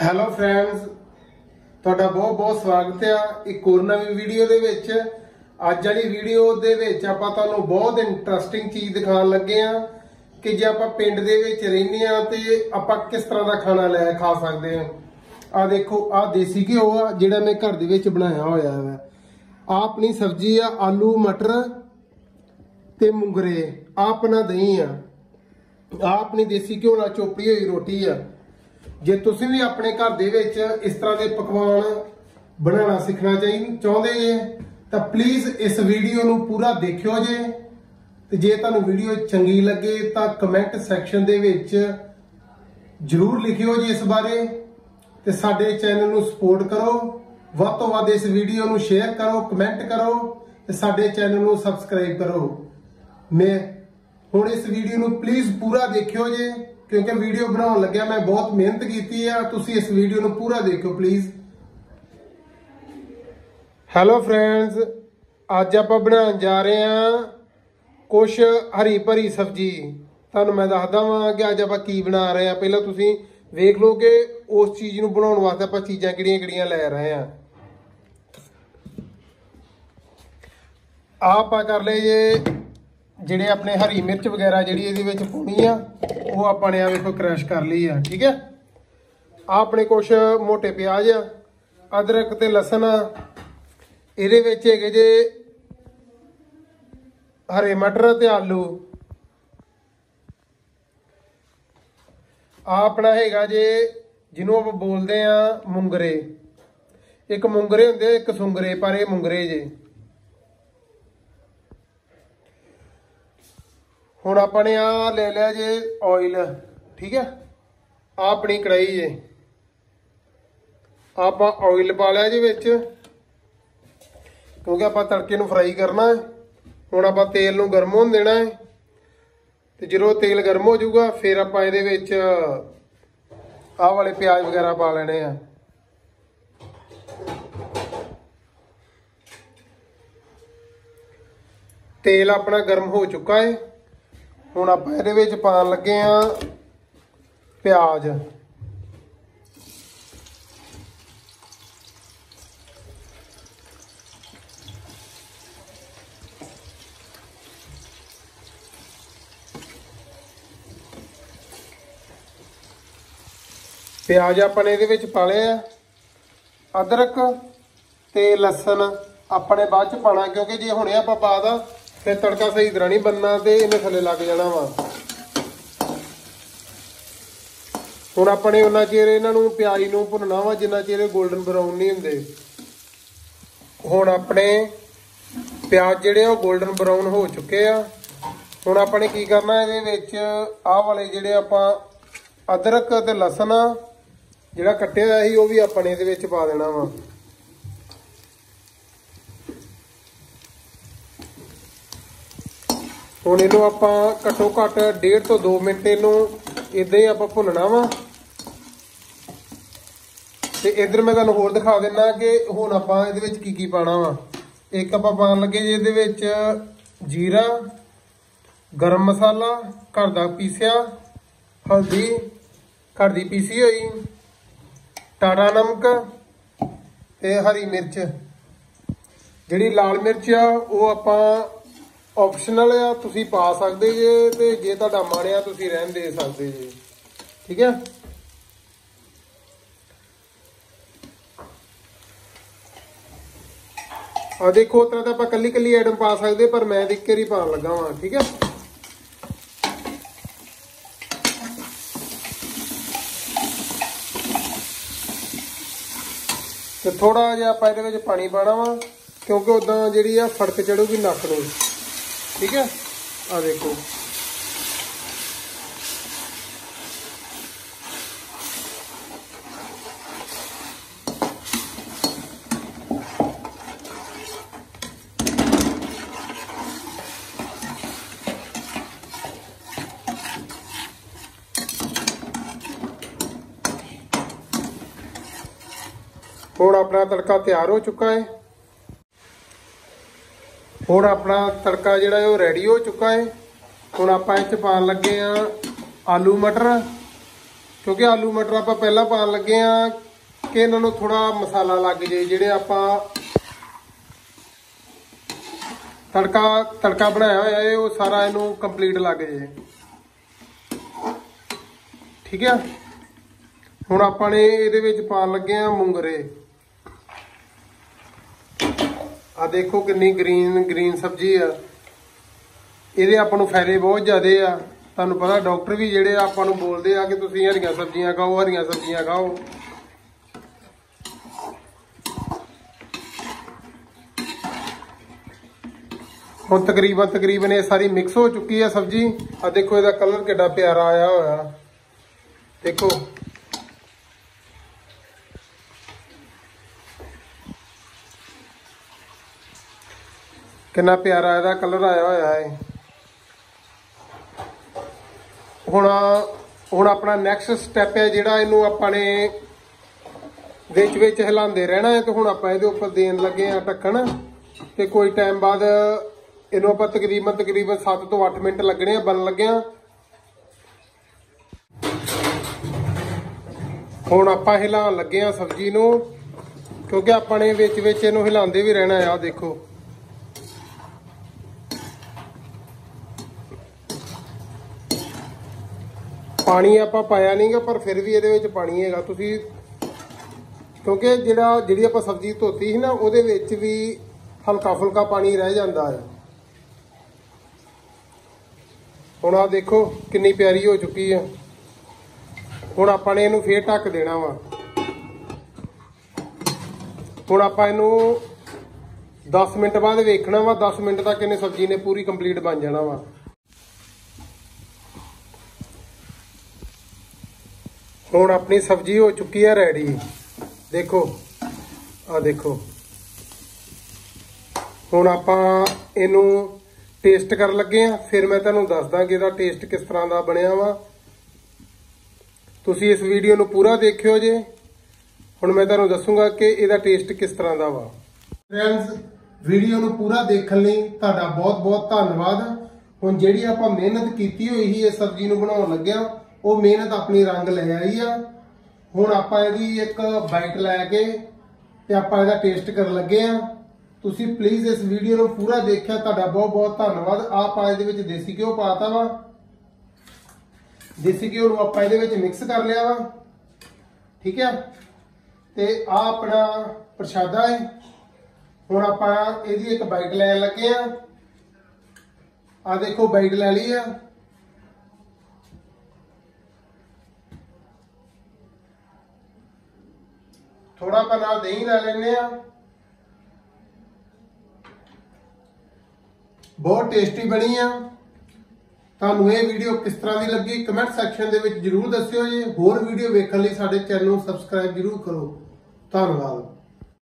Hello friends, ਤੁਹਾਡਾ बहुत स्वागत है एक होर नवी वीडियो ਦੇ ਵਿੱਚ। ਅੱਜ ਵਾਲੀ वीडियो ਦੇ ਵਿੱਚ ਆਪਾਂ ਤੁਹਾਨੂੰ बहुत इंटरस्टिंग चीज़ ਦਿਖਾਉਣ ਲੱਗੇ ਆ कि जे ਆਪਾਂ ਪਿੰਡ ਦੇ ਵਿੱਚ ਰਹਿੰਦੇ ਆ ਤੇ ਆਪਾਂ किस तरह का खाना ਲੈ ਖਾ ਸਕਦੇ ਆ। ਆ ਦੇਖੋ, ਆ देसी ਘਿਓ ਆ ਜਿਹੜਾ ਮੈਂ ਘਰ ਦੇ ਵਿੱਚ ਬਣਾਇਆ ਹੋਇਆ ਹੈ। ਆ ਆਪਣੀ ਸਬਜ਼ੀ ਆ ਆਲੂ ਮਟਰ ਤੇ ਮੁੰਗਰੇ। ਆ ਆਪਣਾ ਦਹੀਂ ਆ। ਆ ਆਪਣੀ देसी ਘਿਓ ਨਾਲ ਚੋਪੜੀ ਹੋਈ रोटी ਆ। जे तुसीं भी अपने घर दे विच इस तरह के पकवान बनाना सीखना चाहते जे तो प्लीज़ इस वीडियो नूं पूरा देखियो जे। तो जे तुहानूं वीडियो चंगी लगे तो कमेंट सैक्शन दे विच जरूर लिखियो जी इस बारे। तो साडे चैनल नूं सपोर्ट करो, वध तों वध इस वीडियो नूं शेयर करो, कमेंट करो, साडे चैनल नूं सबसक्राइब करो। मैं हुण इस वीडियो नूं प्लीज़ पूरा देखियो जे, क्योंकि वीडियो बनाने लग्या मैं बहुत मेहनत की है। तुसी इस वीडियो नूं पूरा देखो प्लीज। हैलो फ्रेंड्स, अज आप बनाने जा रहे हैं कुछ हरी भरी सब्जी। तुहानूं मैं दसदा वां कि अज आप की बना रहे हैं। पहलां तुसी वेख लो कि उस चीज़ नूं बनाने वास्ते आप चीज़ां किहड़ियां-किहड़ियां लै रहे हैं। आप कर लईए जिहड़े अपने हरी मिर्च वगैरह जिहड़ी इहदे विच पाउणी आ, वो अपने आ देखो क्रैश कर ली है। ठीक है, आपने कुछ मोटे प्याज आ, अदरक ते लसन आ, इहदे विच हैगे जे हरे मटर ते आलू। आ अपना हैगा जे जिन्हों आप बोलते हैं मुंगरे। एक मुंगरे होंदे, एक सुंगरे, पर ये मुंगरे जे। हुण अपने आ ले लिया जे ऑयल। ठीक है, अपनी कढ़ाई जे आप ऑयल पा लिया जी विच, क्योंकि आप तड़के नूं फ्राई करना है। हुण आप तेल नूं गर्म होण देना है। तो जो तेल गर्म हो जाऊगा फिर आप इहदे विच आ वाले प्याज वगैरह पा लेने आ। तेल अपना गर्म हो चुका है। हुण आप इहदे विच पाउण लगे हाँ प्याज। प्याज अपने इहदे विच पा लिया। अदरक ते लसन अपने बाद च पाना, क्योंकि जे हुणे आपां पा दा फिर तड़का सही तरह नहीं बनना तो इन्हें थले लग जाना वा। हुण अपने उन्ना चिर इन्हों प्याज नूं भुनना वा जिन्ना चिर गोल्डन ब्राउन नहीं हुंदे। हुण अपने प्याज जिहड़े आ गोल्डन ब्राउन हो चुके आ। हुण अपने की करना है, इहदे विच आ वाले जिहड़े आपां अदरक ते लसन जिहड़ा कट्टिया होया सी ओह भी अपने इहदे विच पा देना वा। हुण इहनूं आपां घट्टो घट्ट 1.5 ਤੋਂ 2 ਮਿੰਟ इहनूं इदां ही आपां भुन्नना वा। ते इधर मैं तुहानूं होर दिखा दिंदा कि हुण आपां इहदे विच की पाणा वा। एक आपां पाण लगे जी इहदे विच जीरा, गरम मसाला घर दा पीसिया, हल्दी घर दी पीसी होई, टाटा नमक ते हरी मिर्च। जिहड़ी लाल मिर्च आ ओह आपां ऑप्शनल आ, तुसी पा सकते जे, तो जे तुहाडा मन आ तुसी रहन दे सकते जे। ठीक है, आ देखो तरह तो आप कली कली आइटम पा सकते, पर मैं एक ही पाउण लगा वा। ठीक है, तो थोड़ा जिहा आपां इहदे विच पानी पाणा वा, क्योंकि उदां जिहड़ी आ फड़क चढ़ूगी नक्क नूं। ठीक है, आ देखो थोड़ा अपना तड़का तैयार हो चुका है। हुण अपना तड़का जिहड़ा है रेडी हो चुका है। हुण आपां इह च पाउण लगे हाँ आलू मटर क्योंकि आलू मटर आप पहला पान लगे हाँ कि इन्हों थोड़ा मसाला लग जाए जेडे आप तड़का बनाया हुआ है वो सारा इनू कंप्लीट लग जाए। ठीक है, हुण आपां ने इहदे विच पान लगे हाँ मुंगरे। आ देखो कितनी ग्रीन ग्रीन सब्जी है, ये आप फायदे बहुत ज्यादा आ। तुहानूं पता डॉक्टर भी जिहड़े आपां नूं बोलदे आ कि तुसीं हरियां सब्जियां खाओ, हरियां सब्जियां खाओ। हुण तकरीबन ये सारी मिक्स हो चुकी है सब्जी। आ देखो इसका कलर कितना प्यारा आया होया, देखो कितना प्यारा इसका कलर आया होया है। हुण अपना नैक्सट स्टैप है जिहड़ा इहनूं आपां ने विच विच हिलांदे रहना है। तो हुण आपां इहदे उपर देण लगे आ ढक्कण ते कोई टाइम बाद इहनूं आपां तकरीबन 7 ਤੋਂ 8 मिनट लगने बन लगे। हुण आपां हिलाउण लगे आ सब्जी नूं, क्योंकि आपां ने विच विच इहनूं हिलांदे भी रहना है। आ देखो पानी आप पाया नहीं गा, पर फिर भी ये पानी है क्योंकि जी आप सब्जी धोती है ना वो भी हल्का फुल्का पानी रह जाता है। हुण आ देखो कितनी प्यारी हो चुकी है। हुण आपां ने इहनूं फिर ढक देना वा। हुण आपां इहनूं 10 मिनट बाद वेखना वा। 10 मिनट तक इहने सब्जी ने पूरी कंप्लीट बन जाना वा। हुण अपनी सब्जी हो चुकी है रेडी। देखो आ देखो हुण आपां इहनूं टेस्ट कर लगे हाँ, फिर मैं तुहानूं दसदा कि इसदा टेस्ट किस तरह का बनिया वा। तुसीं इस वीडियो नूं पूरा देखियो जे। हुण मैं तुहानूं दसूंगा कि इसदा टेस्ट किस तरह का वा। फ्रेंड्स, वीडियो नूं पूरा देखण लई तुहाडा बहुत बहुत धन्नवाद। हुण जिहड़ी आपां मेहनत कीती होई ही इस सब्जी नूं बनाउण लग्गिया वो मेहनत अपनी रंग ले आई है। हुण आपां इहदी एक बाइट लैके ते आपां इहदा टेस्ट कर लगे हाँ। तुसीं प्लीज़ इस वीडियो नूं पूरा देखिया, तुहाडा बहुत बहुत धन्नवाद। आपां इहदे विच देसी घिओ पाता वा, देसी घिओ नूं आपां इहदे विच मिक्स कर लिया वा। ठीक है, ते आ अपना प्रशादा है। हुण आपां इहदी एक बाइट लैण लगे हाँ। आ देखो बाइट लै लई है। थोड़ा अपना दही ला लेने, बहुत टेस्टी बनी है। तुहानूं ये वीडियो किस तरह की लगी कमेंट सैक्शन दे विच जरूर दस्सियो जी। होर वीडियो वेखण लई साडे चैनल नूं सबसक्राइब जरूर करो। धन्नवाद।